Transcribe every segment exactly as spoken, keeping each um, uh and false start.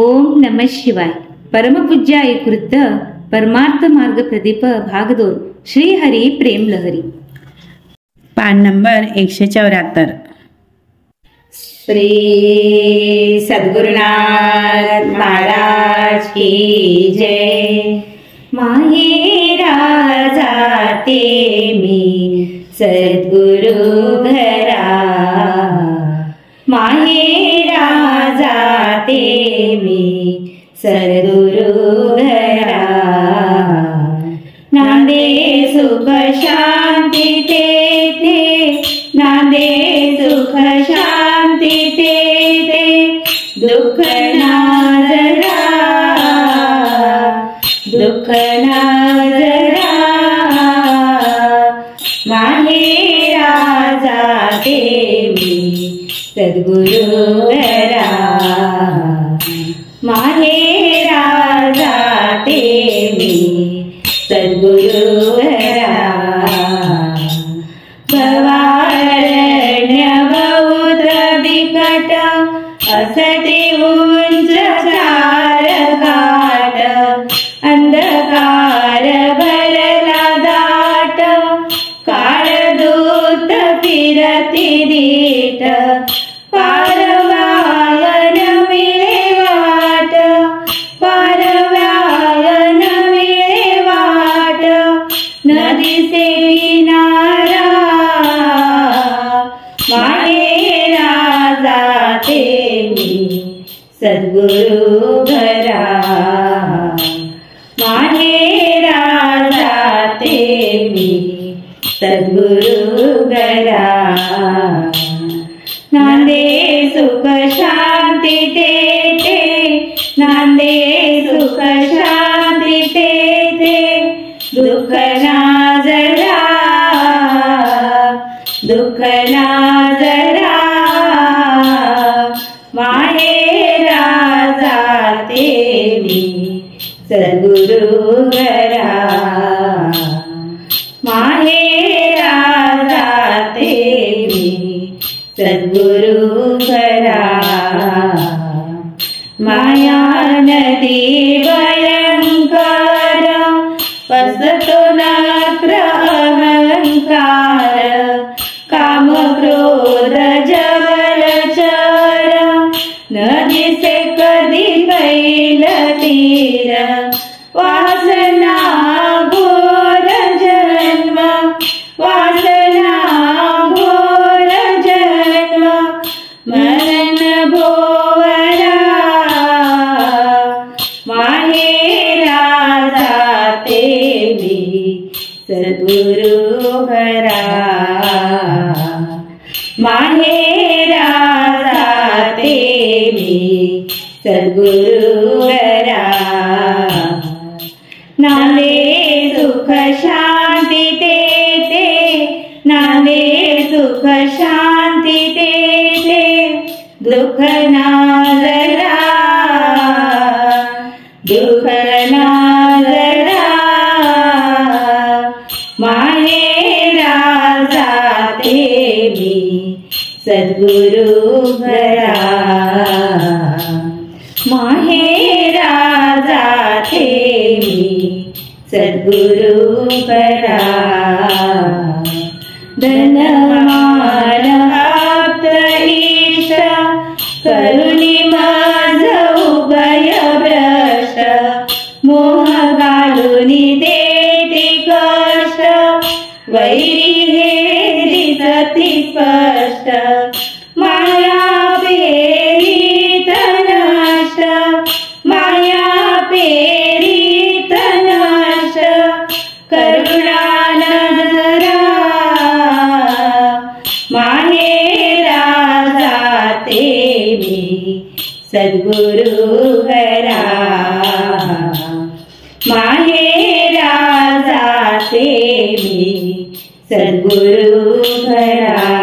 ओम नमः शिवाय। परम पूज्य एकृत्त परमार्थ मार्ग प्रदीप भाग दोन, श्री हरि प्रेम लहरी, पान नंबर एकशे चौऱ्याहत्तर। श्री सद्गुरुनाथ महाराज की जय। माहेरा जाते मी सद्गुरु घरा, माहेरा जाते मी सद्गुरु घरा। नांदे सुख शांति तेथे, नांदे सुख शांति तेथे, दुख ना जरा, दुख ना जरा। माहेरा जाते मी सद्गुरु घरा, माहेरा जाते मी सद्गुरु घरा। गवारण्य बहुत बिकट, असते उंच चार काट, अंधकार भरला दाट, काळ दूत फिरती दीट, सद्गुरु घरा। माहेरा जाते मी सद्गुरु घरा। नांदे सुख शांति तेथे, नांदे सुख शांति तेथे, दुख ना जरा, दुख ना जरा। माहेरा जाते मी सद्गुरु घरा, माहेरा जाते मी सद्गुरु घरा। माया नदी भयंकर, पसतो नत्र अहंकार, काम क्रोध जवल चर, नदी से कधी बैल तीर, वासना घोर जन्म, वासना घोर जन्म, मरण भोवरा। माहेरा जाते मी सद्गुरु घरा, माहेरा जाते मी सद्गुरु घरा। नांदे सुख शांति तेथे, नांदे सुख शांति तेथे, दुख ना जरा, दुख ना जरा। माहेरा जाते मी सद्गुरु घरा, माहेरा जाते मी सद्गुरु घरा। धन मान आप्त ईश, करुणी माझ उभय भ्रष्ट, मोह घालुनी देती कष्ट, वैरी हे दिसती स्पष्ट, माया पेरी तनाश, माया पेरी तनाश, करुणा नजरा। माहेरा जाते मी सद्गुरु घरा, माहेरा जाते मी सद्गुरु घरा।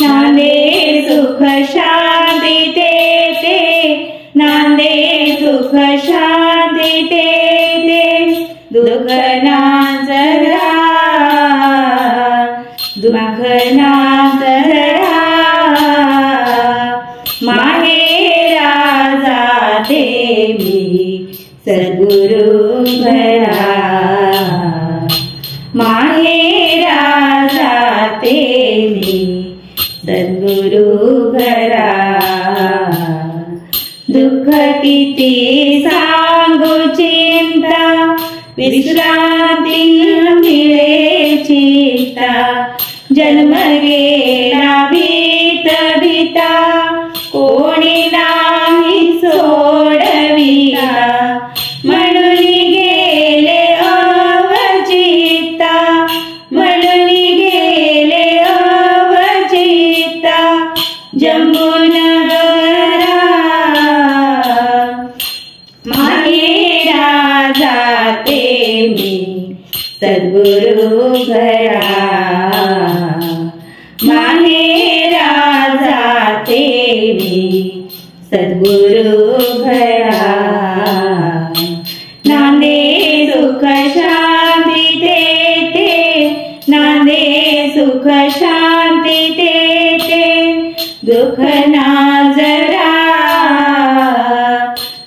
नांदे सुख शांति तेथे, नांदे सुख शांति तेथे, दुख ना जरा, दुख ना जरा। माहेरा प्रेमी सद्गुरु घरा, दुःख किती सांगू चिंता, विश्रांती मिळे चित्ता, जन्म गेला भीत भीता, कोणी नाही सोडविता, म्हणून गेले अवचिता, म्हणून गेले अवचिता, जमून माहेरा जाते मी सद्गुरु घरा, माहेरा जाते मी सद्गुरु घरा, नांदे सुख शांति देते, नांदे सुख शांति देते, दुख ना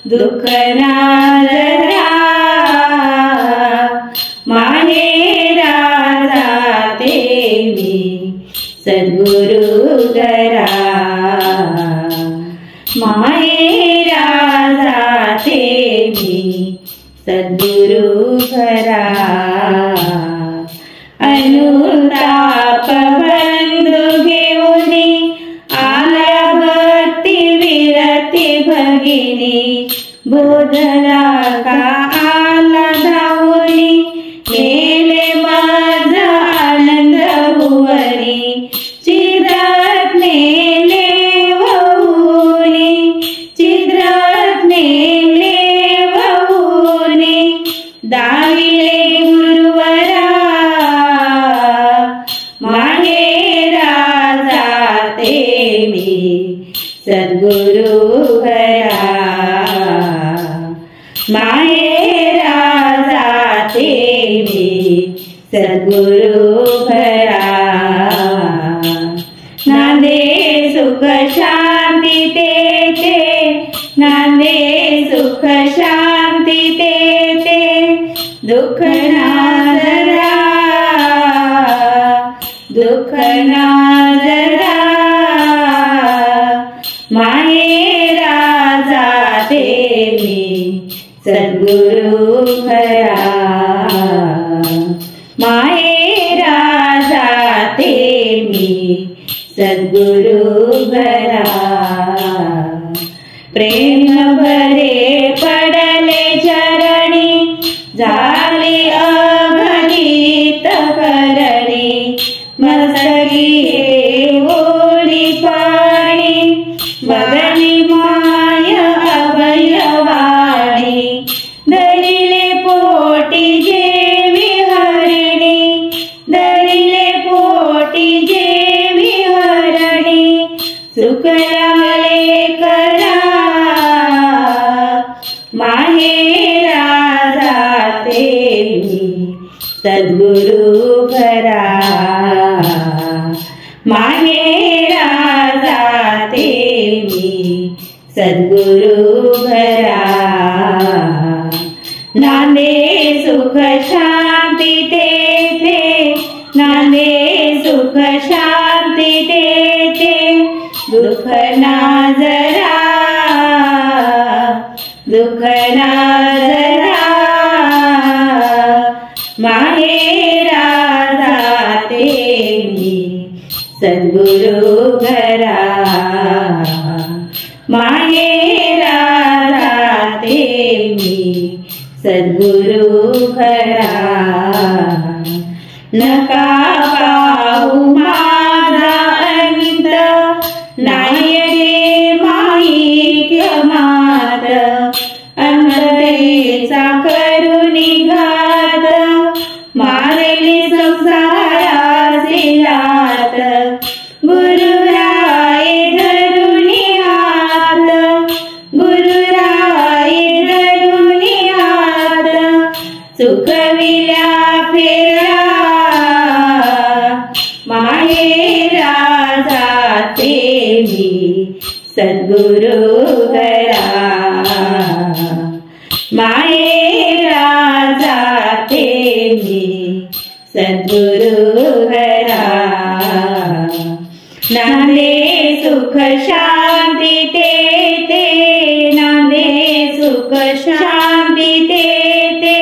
जरा, दुख ना जरा, माहेरा जाते मी सद्गुरु घरा, माहेरा जाते मी सद्गुरु घरा, अनुताप बंधू घेऊनी आला भक्ती विरती भगिनी, बोधला का आला धावुनी गेले माझा आनंद भुवनी, चित्रात नेले वहुनी, चित्रात नेले वहुनी, दाविले गुरुवरा, माहेरा जाते मी सद्गुरु घरा, माहेरा जाते मी सद्गुरु घरा, नांदे सुख शांति देते, नांदे सुख शांति देते, दुख ना जरा, दुख ना जरा, माहेरा जाते मी सद्गुरु घरा, माहेरा जाते मी सद्गुरु घरा, प्रेम भरे पडले चरणी, झाले अगणित करणी, मस्तकी ओढी पाणी, मगनी माय अभयवाणी, धरिले पोटी जेवी हरणी, धरिले पोटी जेवी हरणी, सुख लाले करा, माहेरा जाते मी सद्गुरु घरा, माहेरा जाते मी सद्गुरु घरा, नांदे सुख शांति देते, नांदे सुख शांति देते, दुख ना जरा, दुख ना जरा, माहेरा जाते मी सद्गुरु घरा, माहेरा जाते मी सद्गुरु घरा, नका पाहू माझा अंत, नाही रे माईक मात, अमरतेचा करुणी घात, मारली संसाराची लात, गुरुराये धरुनी हात, गुरुराये धरुनी हात, चुकविल्या फेरा, माहेरा जाते मी सद्गुरु घरा, माहेरा जाते मी सद्गुरु घरा, न दे सुख शांति देते, न दे सुख शांति देते,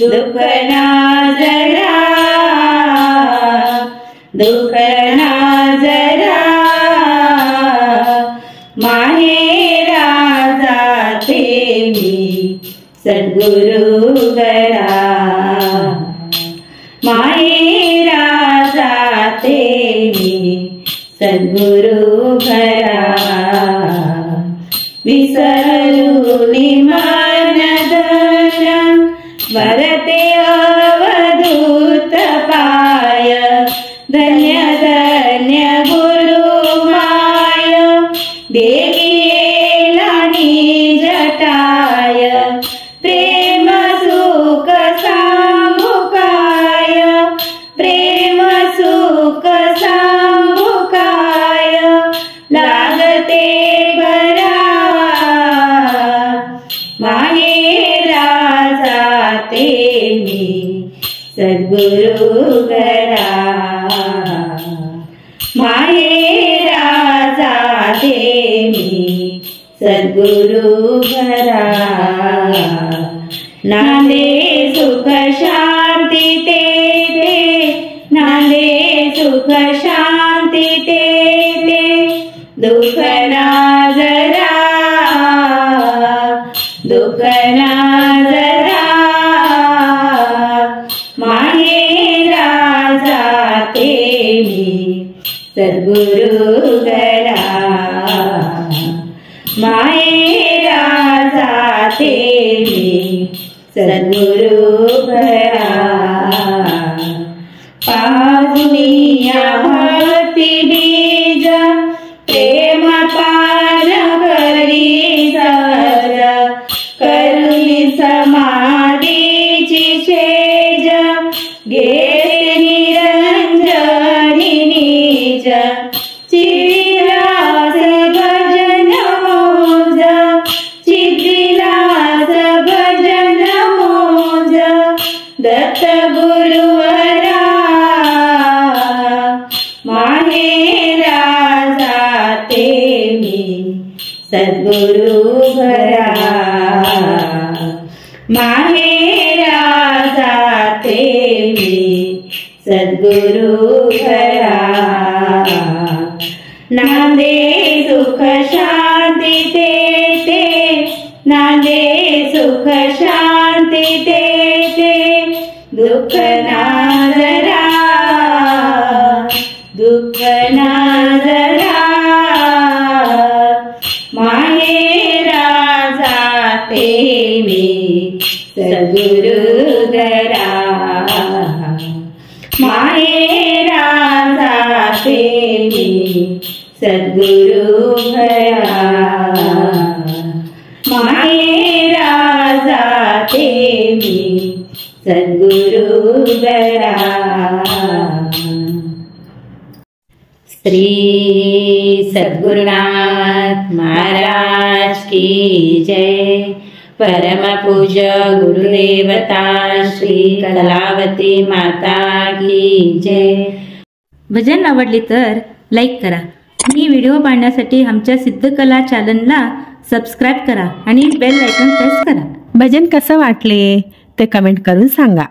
दुख ना जरा, दुख ना जरा। माहेरा जाते मी सद्गुरु घरा, माहेरा जाते मी सद्गुरु घरा। विसरूनी मान धन वरते अवधूत पाय, धन्य धन्य गुरु माय, देवियेला जटाय, प्रेम सुख सामुकाय, प्रेम सुख सामुकाय, लागते बरा। माहेरा जाते मी सद्गुरु घरा, माहेरा जाते मी सद्गुरु घरा। नांदे सुख शांति ते ते, नांदे सुख शांति ते ते, दुख ना जरा, दुख ना जरा। माहेरा जाते मी सद्गुरु घरा, माहेरा जाते मी सद्गुरु घरा। पाहुनिया भक्ति बीज प्रेम पान करी सर, करुणी समाधीची शेज, घेत निरंजनी नीज, चिरास भजन मोज, चिरास भजन मोज, दत्त गुरुवरा। माहेरा जाते मी सद्गुरु घरा, माहेरा जाते मी सद्गुरु घरा। नांदे सुख शांति ते ते, नांदे सुख शांति ते ते, दुख ना जरा, दुख ना जरा। माहेरा जाते मी सद्गुरु घरा, माहेरा जाते मी सद्गुरु घरा। माहेरा जाते मी सद्गुरु घरा। श्री सद्गुरुनाथ महाराज की जय। परम पूज्य गुरुदेवता श्री कलावती माता की जय। भजन आवडले तर लाईक करा आणि व्हिडिओ पाहण्यासाठी आमच्या सिद्धकला चॅनलला सबस्क्राईब करा आणि बेल आयकॉन प्रेस करा। भजन कसं वाटले ते कमेंट करून सांगा।